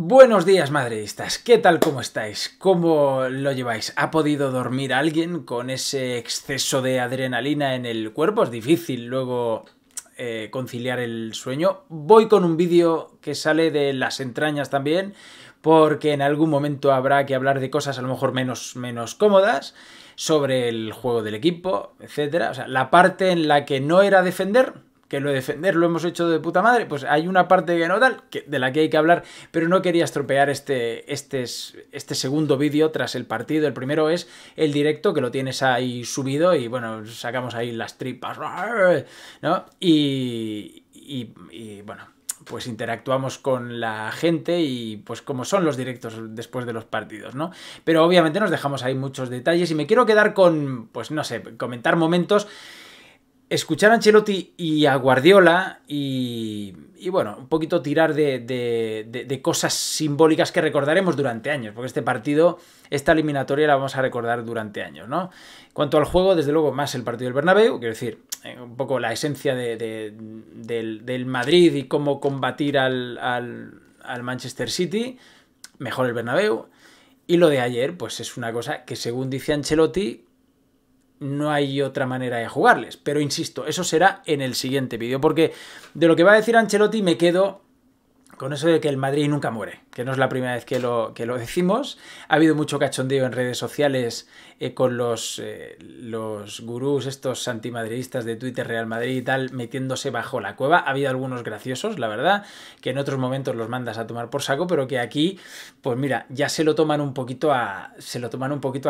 Buenos días madridistas, ¿qué tal? ¿Cómo estáis? ¿Cómo lo lleváis? ¿Ha podido dormir alguien con ese exceso de adrenalina en el cuerpo? Es difícil luego conciliar el sueño. Voy con un vídeo que sale de las entrañas también, porque en algún momento habrá que hablar de cosas a lo mejor menos cómodas, sobre el juego del equipo, etcétera. O sea, la parte en la que no era defender, que lo de defender lo hemos hecho de puta madre, pues hay una parte que no tal, de la que hay que hablar, pero no quería estropear este segundo vídeo tras el partido. El primero es el directo, que lo tienes ahí subido, y bueno, sacamos ahí las tripas, ¿no? Y bueno, pues interactuamos con la gente y pues como son los directos después de los partidos, ¿no? Pero obviamente nos dejamos ahí muchos detalles y me quiero quedar con, pues no sé, comentar momentos. Escuchar a Ancelotti y a Guardiola y bueno, un poquito tirar de cosas simbólicas que recordaremos durante años, porque este partido, esta eliminatoria la vamos a recordar durante años, ¿no? Cuanto al juego, desde luego, más el partido del Bernabéu, quiero decir, un poco la esencia del Madrid y cómo combatir al Manchester City, mejor el Bernabéu. Y lo de ayer, pues es una cosa que, según dice Ancelotti, no hay otra manera de jugarles. Pero insisto, eso será en el siguiente vídeo, porque de lo que va a decir Ancelotti me quedo con eso de que el Madrid nunca muere, que no es la primera vez que lo decimos. Ha habido mucho cachondeo en redes sociales con los gurús estos antimadridistas de Twitter, Real Madrid y tal, metiéndose bajo la cueva. Ha habido algunos graciosos, la verdad, que en otros momentos los mandas a tomar por saco, pero que aquí, pues mira, ya se lo toman un poquito a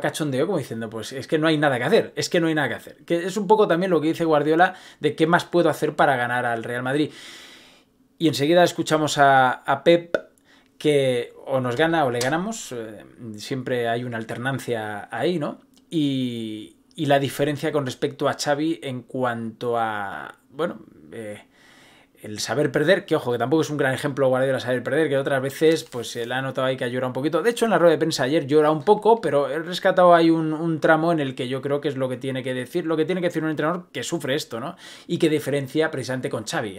cachondeo, como diciendo, pues es que no hay nada que hacer, es que no hay nada que hacer. Que es un poco también lo que dice Guardiola de qué más puedo hacer para ganar al Real Madrid. Y enseguida escuchamos a Pep, que o nos gana o le ganamos, siempre hay una alternancia ahí, ¿no? Y la diferencia con respecto a Xavi en cuanto a, bueno, el saber perder, que ojo, que tampoco es un gran ejemplo Guardiola saber perder, que otras veces pues se la ha notado ahí que ha llorado un poquito. De hecho, en la rueda de prensa ayer llora un poco, pero he rescatado ahí un tramo en el que yo creo que es lo que tiene que decir un entrenador que sufre esto, ¿no? Y que diferencia precisamente con Xavi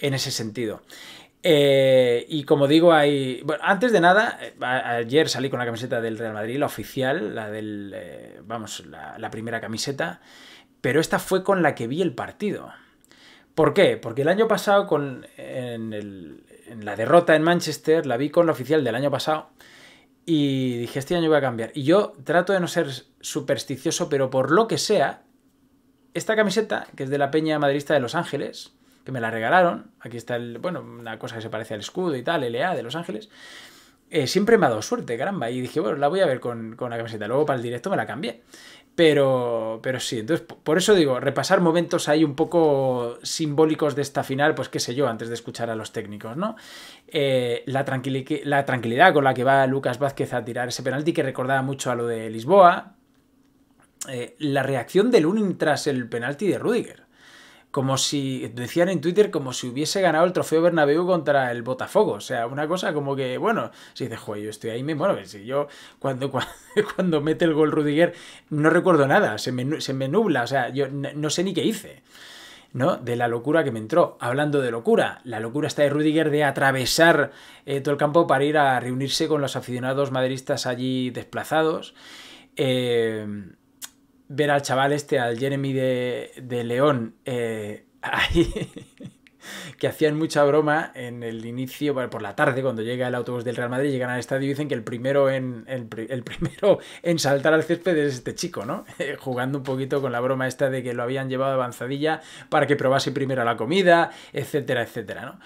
en ese sentido. Y como digo, hay... Bueno, antes de nada, ayer salí con la camiseta del Real Madrid, la oficial, la del... vamos, la primera camiseta, pero esta fue con la que vi el partido. ¿Por qué? Porque el año pasado, en la derrota en Manchester, la vi con la oficial del año pasado y dije, este año voy a cambiar. Y yo trato de no ser supersticioso, pero por lo que sea, esta camiseta, que es de la Peña Madridista de Los Ángeles, que me la regalaron, aquí está el, bueno, una cosa que se parece al escudo y tal, LA de Los Ángeles, siempre me ha dado suerte, caramba, y dije, bueno, la voy a ver con la camiseta, luego para el directo me la cambié, pero sí, entonces, por eso digo, repasar momentos ahí un poco simbólicos de esta final, pues qué sé yo, antes de escuchar a los técnicos, ¿no? La tranquilidad con la que va Lucas Vázquez a tirar ese penalti, que recordaba mucho a lo de Lisboa, la reacción de Lunin tras el penalti de Rüdiger, como si, decían en Twitter, como si hubiese ganado el trofeo Bernabéu contra el Botafogo. O sea, una cosa como que, bueno, si dices, joder, yo estoy ahí mismo, bueno, si yo cuando mete el gol Rüdiger no recuerdo nada, se me nubla, o sea, yo no sé ni qué hice, ¿no? De la locura que me entró. Hablando de locura, la locura está de Rüdiger de atravesar todo el campo para ir a reunirse con los aficionados madridistas allí desplazados. Ver al chaval este, al Jeremy de León, ahí, que hacían mucha broma en el inicio, bueno, por la tarde, cuando llega el autobús del Real Madrid, llegan al estadio y dicen que el primero en saltar al césped es este chico, ¿no? Jugando un poquito con la broma esta de que lo habían llevado avanzadilla para que probase primero la comida, etcétera, etcétera, ¿no?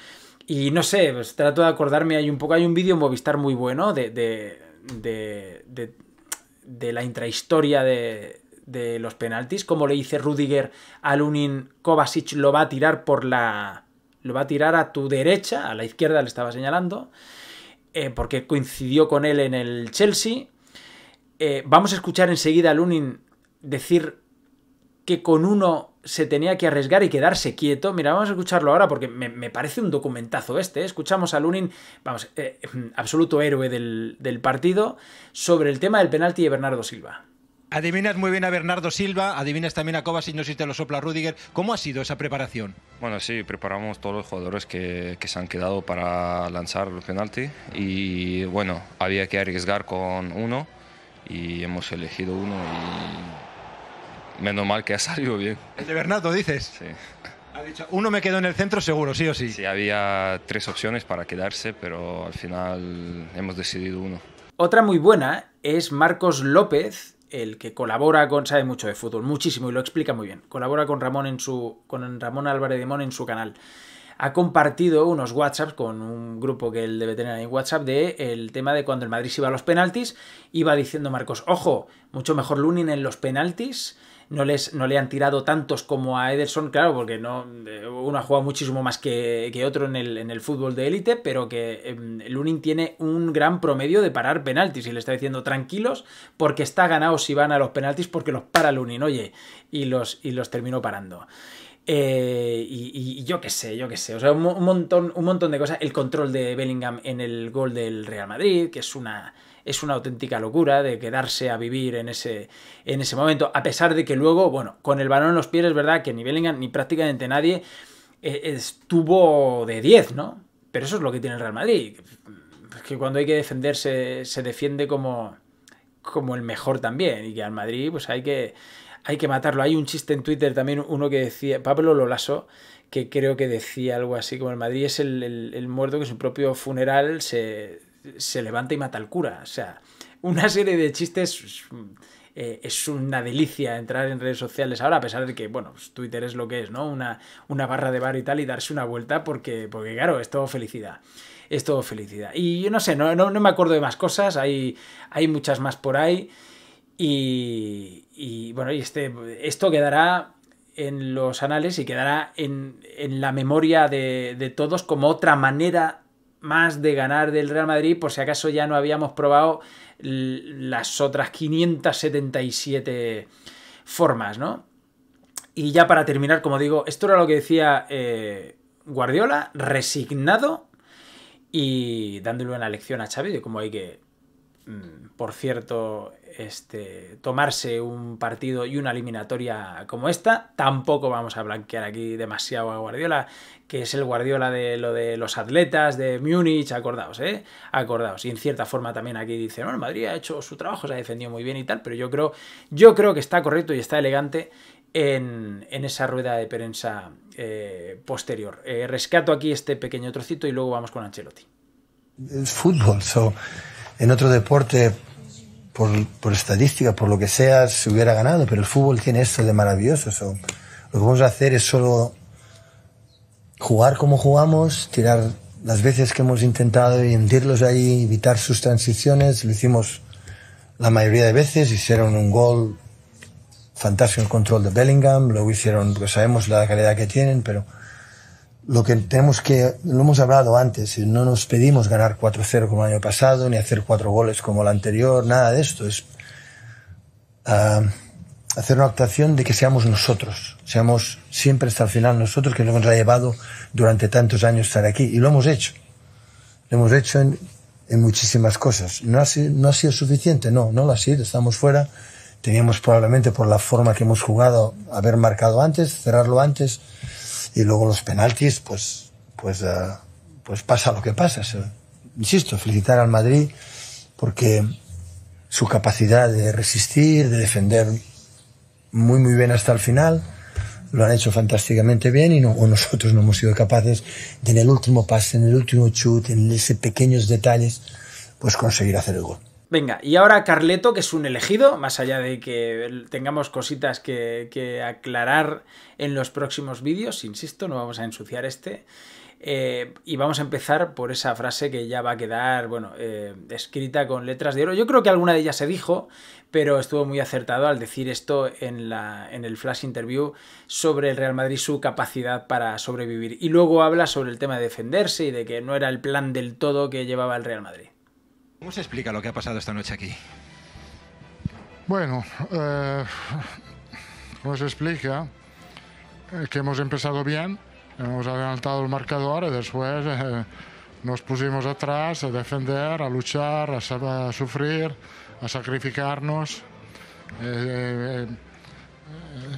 Y no sé, pues, trato de acordarme, hay un vídeo en Movistar muy bueno de la intrahistoria de los penaltis, como le dice Rüdiger a Lunin, Kovacic lo va a tirar a tu derecha, a la izquierda le estaba señalando, porque coincidió con él en el Chelsea. Vamos a escuchar enseguida a Lunin decir que con uno se tenía que arriesgar y quedarse quieto. Mira, vamos a escucharlo ahora porque me parece un documentazo este. Escuchamos a Lunin, vamos, absoluto héroe del partido, sobre el tema del penalti de Bernardo Silva. Adivinas muy bien a Bernardo Silva, adivinas también a Kovacic, no sé si te lo sopla Rüdiger. ¿Cómo ha sido esa preparación? Bueno, sí, preparamos todos los jugadores que se han quedado para lanzar los penaltis y bueno, había que arriesgar con uno y hemos elegido uno y menos mal que ha salido bien. ¿El de Bernardo dices? Sí. Ha dicho, uno me quedó en el centro seguro, sí o sí. Sí, había tres opciones para quedarse, pero al final hemos decidido uno. Otra muy buena es Marcos López, el que colabora con, sabe mucho de fútbol, muchísimo, y lo explica muy bien. Colabora con Ramón Álvarez de Mon en su canal. Ha compartido unos WhatsApps con un grupo que él debe tener en WhatsApp del tema de cuando el Madrid se iba a los penaltis. Iba diciendo Marcos, ojo, mucho mejor Lunin en los penaltis. No le han tirado tantos como a Ederson, claro, porque no, uno ha jugado muchísimo más que otro en el fútbol de élite, pero que Lunin tiene un gran promedio de parar penaltis y le está diciendo tranquilos porque está ganado si van a los penaltis porque los para Lunin, oye, y los terminó parando. Y yo qué sé, o sea, un montón de cosas. El control de Bellingham en el gol del Real Madrid, que es una auténtica locura de quedarse a vivir en ese momento, a pesar de que luego, bueno, con el balón en los pies es verdad que ni Bellingham ni prácticamente nadie estuvo de 10, ¿no? Pero eso es lo que tiene el Real Madrid, que cuando hay que defenderse se defiende como el mejor también, y que al Madrid pues hay que matarlo. Hay un chiste en Twitter también, uno que decía, Pablo Lolaso, que creo que decía algo así como el Madrid es el muerto que en su propio funeral se levanta y mata al cura. O sea, una serie de chistes. Es una delicia entrar en redes sociales ahora, a pesar de que, bueno, Twitter es lo que es, ¿no? Una barra de bar y tal, y darse una vuelta porque claro, es todo felicidad. Es todo felicidad. Y yo no sé, no me acuerdo de más cosas, hay muchas más por ahí. Y bueno, esto quedará en los anales y quedará en la memoria de todos como otra manera más de ganar del Real Madrid, por si acaso ya no habíamos probado las otras 577 formas, ¿no? Y ya para terminar, como digo, esto era lo que decía Guardiola, resignado y dándole una lección a Xavi de cómo hay que, por cierto, tomarse un partido y una eliminatoria como esta. Tampoco vamos a blanquear aquí demasiado a Guardiola, que es el Guardiola de los atletas de Múnich, acordaos, acordaos. Y en cierta forma también aquí dice, bueno, Madrid ha hecho su trabajo, se ha defendido muy bien y tal, pero yo creo que está correcto y está elegante en esa rueda de prensa posterior. Rescato aquí este pequeño trocito y luego vamos con Ancelotti. Es fútbol, so en otro deporte por estadística, por lo que sea, se hubiera ganado, pero el fútbol tiene esto de maravilloso. So, lo que vamos a hacer es solo jugar como jugamos, tirar las veces que hemos intentado y hundirlos ahí, evitar sus transiciones. Lo hicimos la mayoría de veces, hicieron un gol fantástico en el control de Bellingham, luego hicieron, porque sabemos la calidad que tienen, pero lo que tenemos que, lo hemos hablado antes, no nos pedimos ganar 4-0 como el año pasado, ni hacer 4 goles como el anterior, nada de esto. Es hacer una actuación de que seamos nosotros, seamos siempre hasta el final nosotros, que nos ha llevado durante tantos años estar aquí. Y lo hemos hecho. Lo hemos hecho en muchísimas cosas. ¿No ha sido suficiente? No lo ha sido. Estamos fuera. Teníamos probablemente, por la forma que hemos jugado, haber marcado antes, cerrarlo antes. Y luego los penaltis, pues pasa lo que pasa. Insisto, felicitar al Madrid porque su capacidad de resistir, de defender muy, muy bien hasta el final, lo han hecho fantásticamente bien y nosotros no hemos sido capaces de, en el último pase, en el último chute, en esos pequeños detalles, pues conseguir hacer el gol. Venga, y ahora Carleto, que es un elegido, más allá de que tengamos cositas que aclarar en los próximos vídeos, insisto, no vamos a ensuciar este. Y vamos a empezar por esa frase que ya va a quedar, bueno, escrita con letras de oro. Yo creo que alguna de ellas se dijo, pero estuvo muy acertado al decir esto en el flash interview sobre el Real Madrid, su capacidad para sobrevivir. Y luego habla sobre el tema de defenderse y de que no era el plan del todo que llevaba el Real Madrid. ¿Cómo se explica lo que ha pasado esta noche aquí? Bueno, ¿cómo se explica? Que hemos empezado bien, hemos adelantado el marcador y después nos pusimos atrás a defender, a luchar, a sufrir, a sacrificarnos.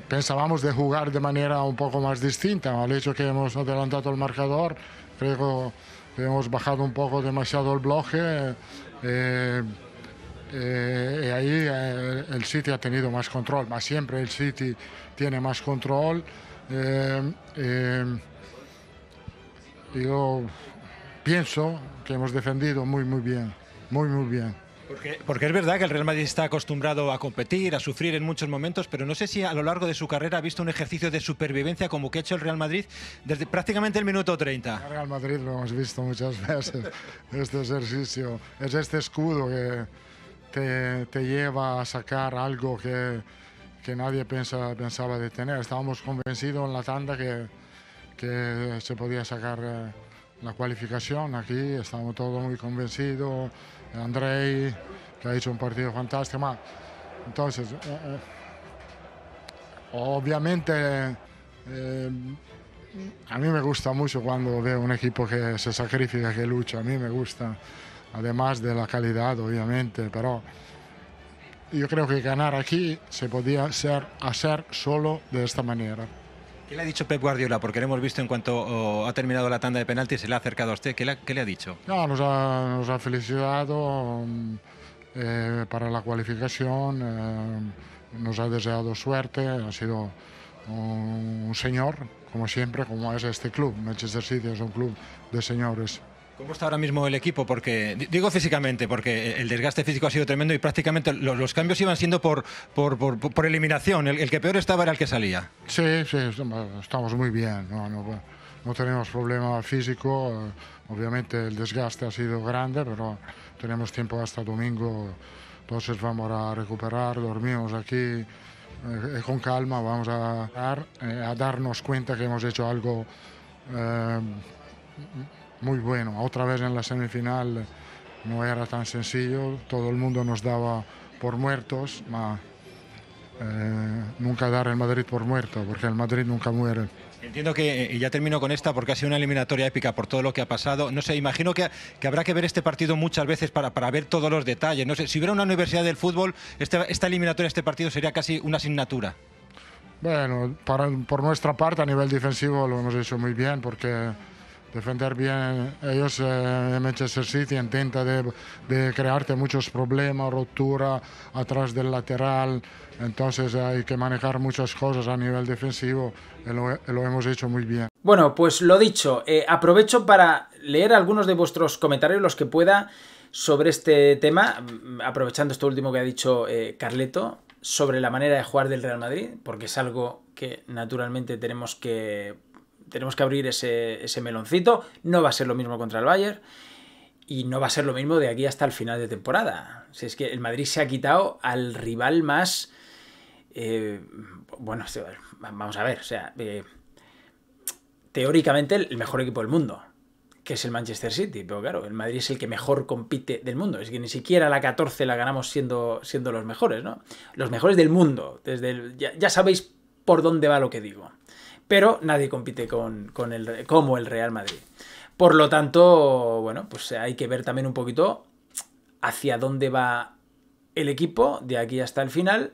Pensábamos de jugar de manera un poco más distinta. Al hecho que hemos adelantado el marcador, creo que hemos bajado un poco demasiado el bloque. Y ahí el City ha tenido más control, más siempre el City tiene más control. Yo pienso que hemos defendido muy bien. Porque es verdad que el Real Madrid está acostumbrado a competir, a sufrir en muchos momentos, pero no sé si a lo largo de su carrera ha visto un ejercicio de supervivencia como que ha hecho el Real Madrid desde prácticamente el minuto 30. El Real Madrid lo hemos visto muchas veces, este ejercicio, es este escudo que te lleva a sacar algo que nadie pensaba de tener. Estábamos convencidos en la tanda que se podía sacar la cualificación aquí, estábamos todos muy convencidos. Andrei, que ha hecho un partido fantástico. Entonces, obviamente, a mí me gusta mucho cuando veo un equipo que se sacrifica, que lucha. A mí me gusta, además de la calidad, obviamente. Pero yo creo que ganar aquí se podía hacer solo de esta manera. ¿Qué le ha dicho Pep Guardiola? Porque lo hemos visto en cuanto ha terminado la tanda de penaltis, se le ha acercado a usted. ¿Qué le ha dicho? No, nos ha felicitado para la cualificación, nos ha deseado suerte, ha sido un señor, como siempre, como es este club. Manchester City es un club de señores. ¿Cómo está ahora mismo el equipo? Porque digo físicamente, porque el desgaste físico ha sido tremendo y prácticamente los cambios iban siendo por eliminación. El que peor estaba era el que salía. Sí, estamos muy bien. No tenemos problema físico. Obviamente el desgaste ha sido grande, pero tenemos tiempo hasta domingo. Entonces vamos a recuperar, dormimos aquí con calma. Vamos a darnos cuenta que hemos hecho algo muy bueno. Otra vez en la semifinal no era tan sencillo, todo el mundo nos daba por muertos, pero nunca dar el Madrid por muerto, porque el Madrid nunca muere. Entiendo que, y ya termino con esta, porque ha sido una eliminatoria épica por todo lo que ha pasado. No sé, imagino que habrá que ver este partido muchas veces para ver todos los detalles. No sé, si hubiera una universidad del fútbol, esta eliminatoria, este partido sería casi una asignatura. Bueno, por nuestra parte, a nivel defensivo lo hemos hecho muy bien, porque defender bien, ellos en Manchester City intenta de crearte muchos problemas, rotura atrás del lateral, entonces hay que manejar muchas cosas a nivel defensivo, lo hemos hecho muy bien. Bueno, pues lo dicho, aprovecho para leer algunos de vuestros comentarios, los que pueda, sobre este tema, aprovechando esto último que ha dicho Carleto, sobre la manera de jugar del Real Madrid, porque es algo que naturalmente tenemos que abrir ese meloncito. No va a ser lo mismo contra el Bayern y no va a ser lo mismo de aquí hasta el final de temporada. Si es que el Madrid se ha quitado al rival más... bueno, vamos a ver, o sea, teóricamente el mejor equipo del mundo, que es el Manchester City, pero claro, el Madrid es el que mejor compite del mundo. Es que ni siquiera la 14 la ganamos siendo los mejores, ¿no? Los mejores del mundo. Ya sabéis por dónde va lo que digo. Pero nadie compite como el Real Madrid. Por lo tanto, bueno, pues hay que ver también un poquito hacia dónde va el equipo de aquí hasta el final,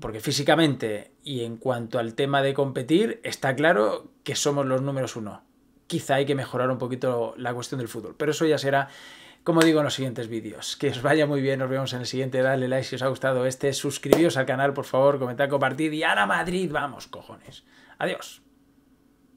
porque físicamente y en cuanto al tema de competir, está claro que somos los números uno. Quizá hay que mejorar un poquito la cuestión del fútbol, pero eso ya será, como digo, en los siguientes vídeos. Que os vaya muy bien, nos vemos en el siguiente. Dadle like si os ha gustado este, suscribíos al canal, por favor, comentad, compartid y a la Madrid, vamos, cojones. Adiós.